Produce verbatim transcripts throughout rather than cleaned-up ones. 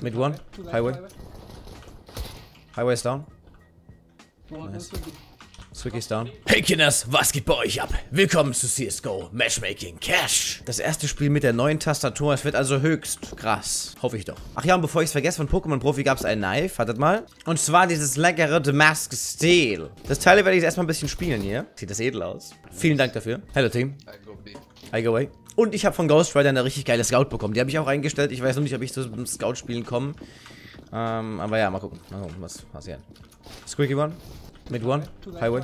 Mid one. Highway. Highway's down. Nice. Swicky's down. Hey Kinders, was geht bei euch ab? Willkommen zu C S G O Matchmaking Cash. Das erste Spiel mit der neuen Tastatur, es wird also höchst krass. Hoffe ich doch. Ach ja, und bevor ich es vergesse, von Pokémon Profi gab es ein Knife, wartet mal. Und zwar dieses leckere Damask Steel. Das Teil werde ich jetzt erstmal ein bisschen spielen hier. Sieht das edel aus. Vielen Dank dafür. Hello Team. I go away. Und ich habe von Ghost Rider eine richtig geile Scout bekommen. Die habe ich auch eingestellt. Ich weiß noch nicht, ob ich zum Scout-Spielen komme. Ähm, aber ja, mal gucken. Mal gucken, was passiert. Squeaky one. Mid one. Highway.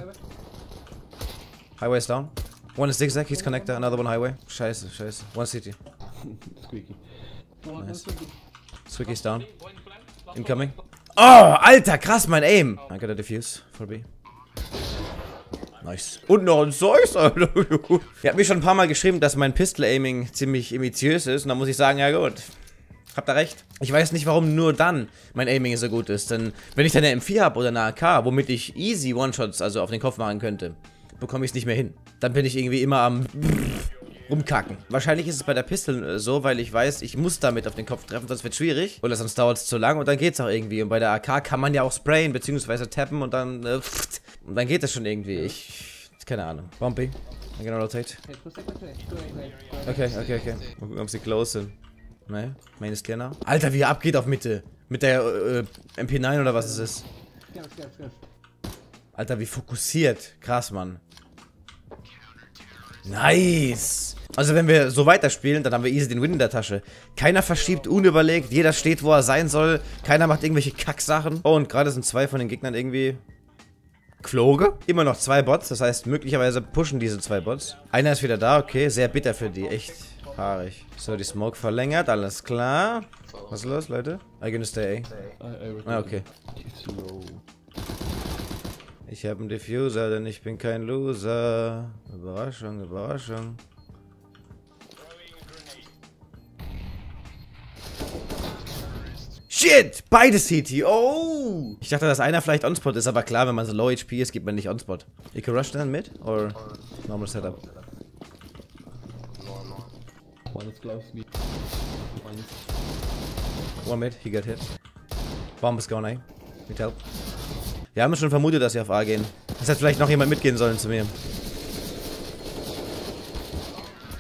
Highway is down. One is zigzag. He's connected. Another one highway. Scheiße, scheiße. One city. Squeaky. Nice. Squeaky is down. Incoming. Oh, Alter, krass, mein Aim. I got a defuse. For B. Nice. Und noch ein Zeus, Alter. Ihr habt mir schon ein paar Mal geschrieben, dass mein Pistol-Aiming ziemlich imitiös ist. Und da muss ich sagen, ja gut. Habt ihr recht. Ich weiß nicht, warum nur dann mein Aiming so gut ist. Denn wenn ich dann eine M vier habe oder eine A K, womit ich easy One-Shots, also auf den Kopf machen könnte, bekomme ich es nicht mehr hin. Dann bin ich irgendwie immer am rumkacken. Wahrscheinlich ist es bei der Pistol so, weil ich weiß, ich muss damit auf den Kopf treffen, sonst wird es schwierig. Oder sonst dauert es zu lang und dann geht es auch irgendwie. Und bei der A K kann man ja auch sprayen, beziehungsweise tappen und dann... Äh, Und dann geht das schon irgendwie. Ich. Keine Ahnung. Bumpy. I'm gonna rotate. Okay, okay, okay. Mal gucken, ob sie close sind. Ne? Main ist clear now. Alter, wie er abgeht auf Mitte. Mit der äh, M P neun oder was es ist. Alter, wie fokussiert. Krass, Mann. Nice! Also, wenn wir so weiterspielen, dann haben wir easy den Win in der Tasche. Keiner verschiebt unüberlegt. Jeder steht, wo er sein soll. Keiner macht irgendwelche Kacksachen. Oh, und gerade sind zwei von den Gegnern irgendwie. Floge. Immer noch zwei Bots, das heißt, möglicherweise pushen diese zwei Bots. Einer ist wieder da, okay, sehr bitter für die, echt haarig. So, die Smoke verlängert, alles klar. Was ist los, Leute? I gonna stay A. Ah, okay. Ich habe einen Diffuser, denn ich bin kein Loser. Überraschung, Überraschung. Shit! Beide C T. Oh! Ich dachte, dass einer vielleicht on-spot ist, aber klar, wenn man so low H P ist, gibt man nicht on-spot. You can rush dann mit? Or normal setup? One is close. One mid, he got hit. Bomb is gone, eh? Need help. Wir haben schon vermutet, dass sie auf A gehen. Es hätte vielleicht noch jemand mitgehen sollen zu mir.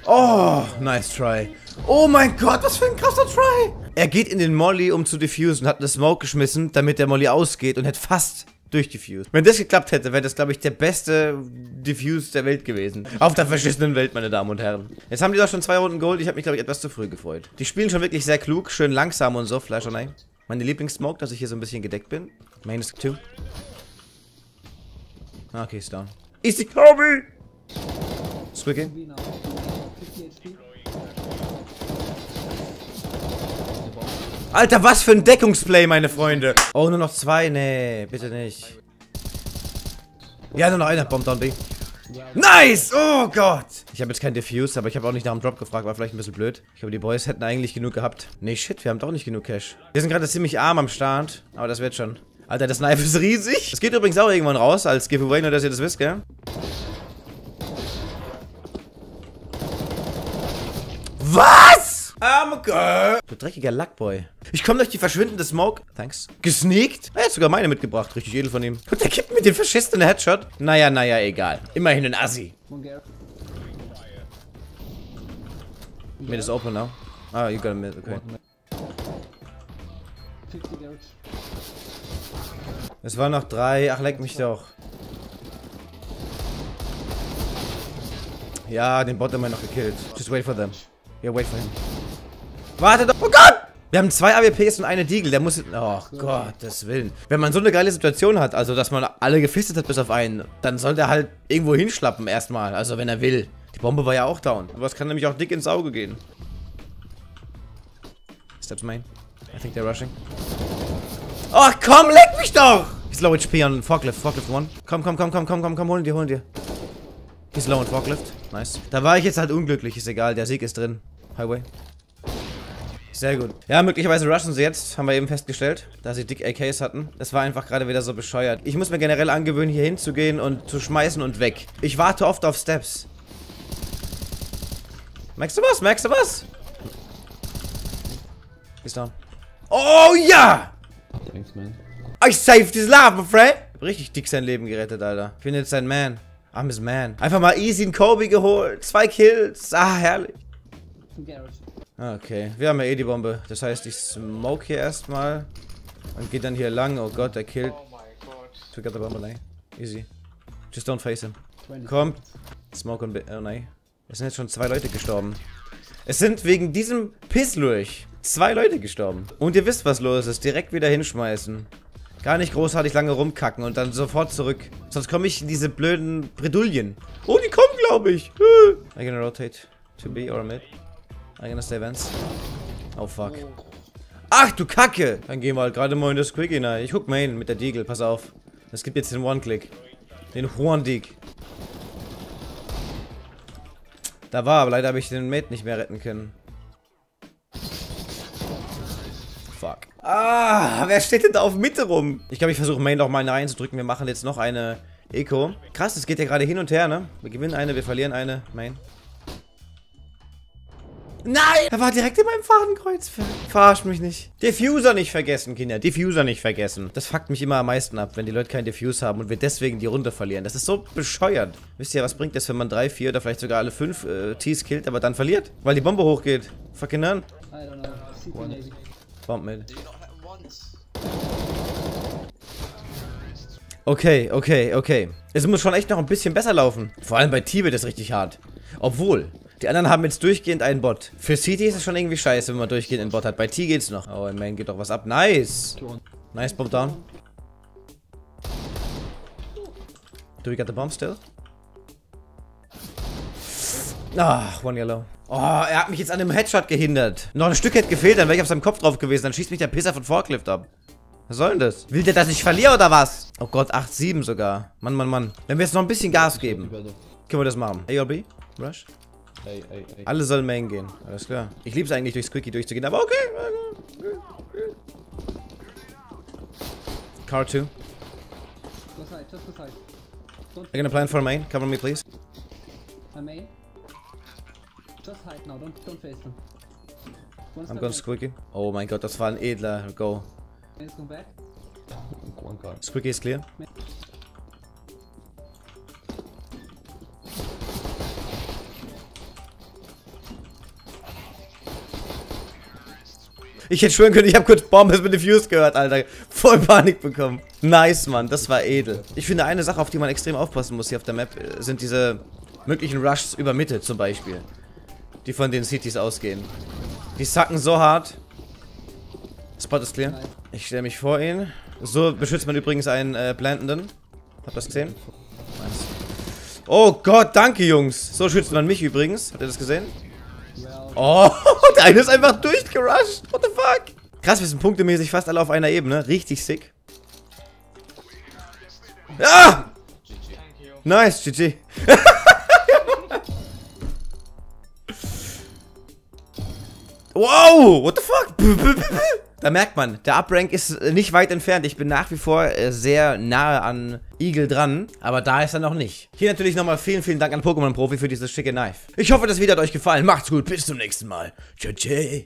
Oh, nice try. Oh mein Gott, was für ein krasser Try! Er geht in den Molly, um zu diffusen, hat eine Smoke geschmissen, damit der Molly ausgeht und hätte fast durchdifused. Wenn das geklappt hätte, wäre das, glaube ich, der beste Diffuse der Welt gewesen. Auf der verschissenen Welt, meine Damen und Herren. Jetzt haben die doch schon zwei Runden geholt, ich habe mich, glaube ich, etwas zu früh gefreut. Die spielen schon wirklich sehr klug, schön langsam und so, Flash und ein. Meine Lieblingssmoke, dass ich hier so ein bisschen gedeckt bin. Main is two. Okay, ist down. Ist die Kobi! Squeaky. Alter, was für ein Deckungsplay, meine Freunde. Oh, nur noch zwei. Nee, bitte nicht. Ja, nur noch einer. Bomb down B. Nice! Oh Gott! Ich habe jetzt keinen Diffuse, aber ich habe auch nicht nach dem Drop gefragt. War vielleicht ein bisschen blöd. Ich glaube, die Boys hätten eigentlich genug gehabt. Nee, shit, wir haben doch nicht genug Cash. Wir sind gerade ziemlich arm am Start. Aber das wird schon. Alter, das Knife ist riesig. Es geht übrigens auch irgendwann raus als Giveaway, nur dass ihr das wisst, gell? Was? Um, okay. Du dreckiger Lackboy. Ich komme durch die verschwindende Smoke. Thanks. Gesneakt? Er hat sogar meine mitgebracht. Richtig edel von ihm. Und der kippt mit den verschissenen Headshot. Naja, naja, egal. Immerhin ein Assi. Mid is open now. Ah, you got a mid, okay. Es waren noch drei. Ach, leck mich doch. Ja, den Bot haben wir noch gekillt. Just wait for them. Yeah, wait for him. Warte doch. Oh Gott! Wir haben zwei A W Ps und eine Deagle. Der muss... Oh Gottes Willen. Wenn man so eine geile Situation hat, also dass man alle gefistet hat bis auf einen, dann soll der halt irgendwo hinschlappen erstmal. Also wenn er will. Die Bombe war ja auch down. Was kann nämlich auch dick ins Auge gehen. Steps main. I think they're rushing. Oh komm, leck mich doch! He's low H P on Forklift. Forklift one. Komm, komm, komm, komm, komm, komm, komm, holen dir, holen dir. He's low on Forklift. Nice. Da war ich jetzt halt unglücklich. Ist egal, der Sieg ist drin. Highway. Sehr gut. Ja, möglicherweise rushen sie jetzt, haben wir eben festgestellt, da sie dick A Ks hatten. Das war einfach gerade wieder so bescheuert. Ich muss mir generell angewöhnen, hier hinzugehen und zu schmeißen und weg. Ich warte oft auf Steps. Merkst du was? Merkst du was? He's down. Oh ja! Thanks, man. I saved his life, my friend. Richtig dick sein Leben gerettet, Alter. Ich bin jetzt ein Man. I'm his man. Einfach mal easy einen Kobe geholt. Zwei Kills. Ah, herrlich. Okay, wir haben ja eh die Bombe. Das heißt, ich smoke hier erstmal. Und geht dann hier lang. Oh Gott, er killt. Oh my God. We got the bomb, nein. Easy. Just don't face him. Kommt. Smoke und... Oh nein. Es sind jetzt schon zwei Leute gestorben. Es sind wegen diesem Pisslurch zwei Leute gestorben. Und ihr wisst, was los ist. Direkt wieder hinschmeißen. Gar nicht großartig lange rumkacken und dann sofort zurück. Sonst komme ich in diese blöden Bredouillen. Oh, die kommen, glaube ich. I'm gonna rotate to B or mid. I'm gonna stay Vance. Oh, fuck. Ach, du Kacke. Dann gehen wir halt gerade mal in das Quickie rein. Ich guck mal hin mit der Deagle. Pass auf. Es gibt jetzt den One-Click. Den One-Dig. Da war, aber leider habe ich den Mate nicht mehr retten können. Fuck. Ah, wer steht denn da auf Mitte rum? Ich glaube, ich versuche Main noch mal eine einzudrücken. Wir machen jetzt noch eine Eco. Krass, es geht ja gerade hin und her, ne? Wir gewinnen eine, wir verlieren eine. Main. Nein! Er war direkt in meinem Fadenkreuz. Verarscht mich nicht. Diffuser nicht vergessen, Kinder. Diffuser nicht vergessen. Das fuckt mich immer am meisten ab, wenn die Leute keinen Diffuse haben und wir deswegen die Runde verlieren. Das ist so bescheuert. Wisst ihr, was bringt das, wenn man drei, vier oder vielleicht sogar alle fünf äh, Ts killt, aber dann verliert? Weil die Bombe hochgeht. Fucking none. Bomb mit. Okay, okay, okay. Es muss schon echt noch ein bisschen besser laufen. Vor allem bei T wird es richtig hart. Obwohl... Die anderen haben jetzt durchgehend einen Bot. Für City ist es schon irgendwie scheiße, wenn man durchgehend einen Bot hat. Bei T geht's noch. Oh, im Main geht doch was ab. Nice. Nice, bomb down. Do we get the bomb still? Ah, one yellow. Oh, er hat mich jetzt an einem Headshot gehindert. Noch ein Stück hätte gefehlt, dann wäre ich auf seinem Kopf drauf gewesen. Dann schießt mich der Pisser von Forklift ab. Was soll denn das? Will der, dass ich verliere oder was? Oh Gott, acht sieben sogar. Mann, Mann, Mann. Wenn wir jetzt noch ein bisschen Gas geben, können wir das machen. A or B? Rush? Ey, ey, ey. Alle sollen Main gehen. Alles klar. Ich liebe es eigentlich, durchs Quickie durchzugehen, aber okay. Car two. I'm gonna plan for Main. Cover me, please. I'm Main. Just hide now. Don't, don't face them. Once I'm gonna squeaky. Oh mein Gott, das war ein edler. Go. Squeaky is clear. Main. Ich hätte schwören können, ich habe kurz Bombes mit Diffuse gehört, Alter. Voll Panik bekommen. Nice, Mann. Das war edel. Ich finde, eine Sache, auf die man extrem aufpassen muss hier auf der Map, sind diese möglichen Rushs über Mitte zum Beispiel. Die von den Cities ausgehen. Die sacken so hart. Spot ist clear. Ich stelle mich vor ihn. So beschützt man übrigens einen äh, Blendenden. Habt ihr das gesehen? Nice. Oh Gott, danke, Jungs. So schützt man mich übrigens. Habt ihr das gesehen? Oh, der eine ist einfach durchgerusht. What the fuck? Krass, wir sind punktemäßig fast alle auf einer Ebene. Richtig sick. Ah! Nice, G G. Wow, what the fuck? Da merkt man, der Uprank ist nicht weit entfernt. Ich bin nach wie vor sehr nahe an Eagle dran, aber da ist er noch nicht. Hier natürlich nochmal vielen, vielen Dank an Pokémon Profi für dieses schicke Knife. Ich hoffe, das Video hat euch gefallen. Macht's gut, bis zum nächsten Mal. Tschö, tschö.